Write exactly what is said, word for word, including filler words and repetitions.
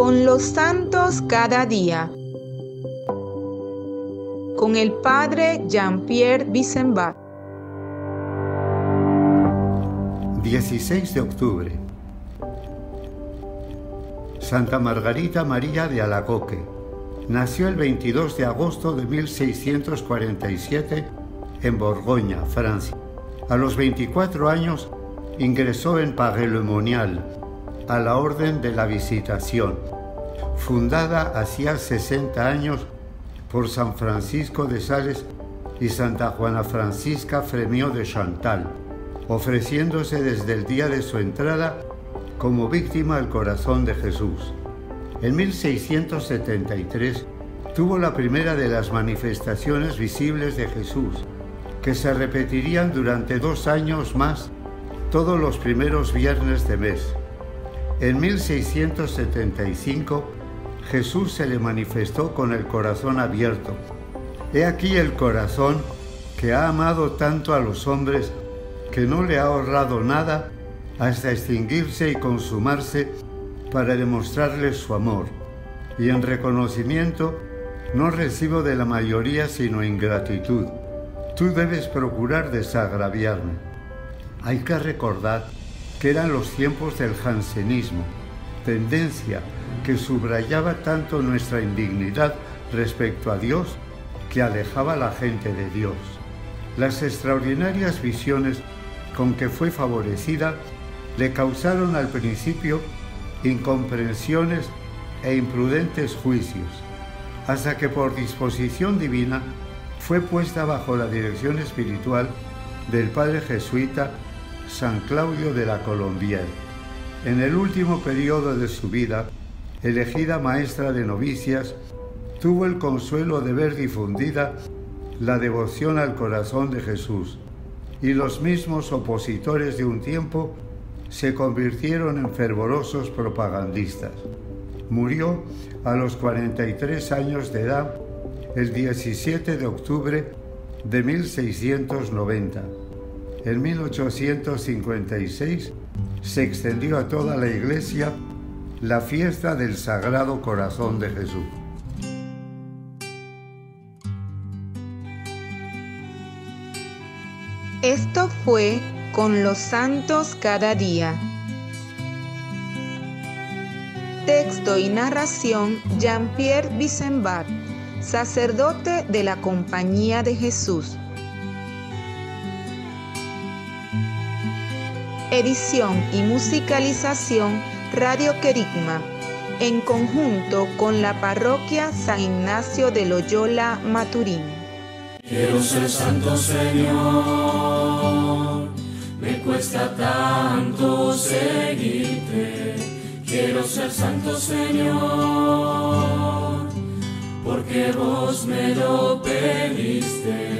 Con los santos cada día. Con el padre Jean-Pierre Wyssenbach. dieciséis de octubre. Santa Margarita María de Alacoque. Nació el veintidós de agosto de mil seiscientos cuarenta y siete en Borgoña, Francia. A los veinticuatro años ingresó en Paray-le-Monial, a la Orden de la Visitación, fundada hacía sesenta años por San Francisco de Sales y Santa Juana Francisca Fremió de Chantal, ofreciéndose desde el día de su entrada como víctima al corazón de Jesús. En mil seiscientos setenta y tres tuvo la primera de las manifestaciones visibles de Jesús, que se repetirían durante dos años más todos los primeros viernes de mes. En mil seiscientos setenta y cinco, Jesús se le manifestó con el corazón abierto. He aquí el corazón que ha amado tanto a los hombres, que no le ha ahorrado nada hasta extinguirse y consumarse para demostrarles su amor. Y en reconocimiento, no recibo de la mayoría sino ingratitud. Tú debes procurar desagraviarme. Hay que recordar que eran los tiempos del jansenismo, tendencia que subrayaba tanto nuestra indignidad respecto a Dios que alejaba a la gente de Dios. Las extraordinarias visiones con que fue favorecida le causaron al principio incomprensiones e imprudentes juicios, hasta que por disposición divina fue puesta bajo la dirección espiritual del padre jesuita San Claudio de la Colombière. En el último periodo de su vida, elegida maestra de novicias, tuvo el consuelo de ver difundida la devoción al corazón de Jesús, y los mismos opositores de un tiempo se convirtieron en fervorosos propagandistas. Murió a los cuarenta y tres años de edad el diecisiete de octubre de mil seiscientos noventa. En mil ochocientos cincuenta y seis se extendió a toda la iglesia la fiesta del Sagrado Corazón de Jesús. Esto fue Con los Santos Cada Día. Texto y narración: Jean-Pierre Wyssenbach, sacerdote de la Compañía de Jesús. Edición y musicalización: Radio Querigma, en conjunto con la Parroquia San Ignacio de Loyola Maturín. Quiero ser santo, Señor, me cuesta tanto seguirte. Quiero ser santo, Señor, porque vos me lo pediste.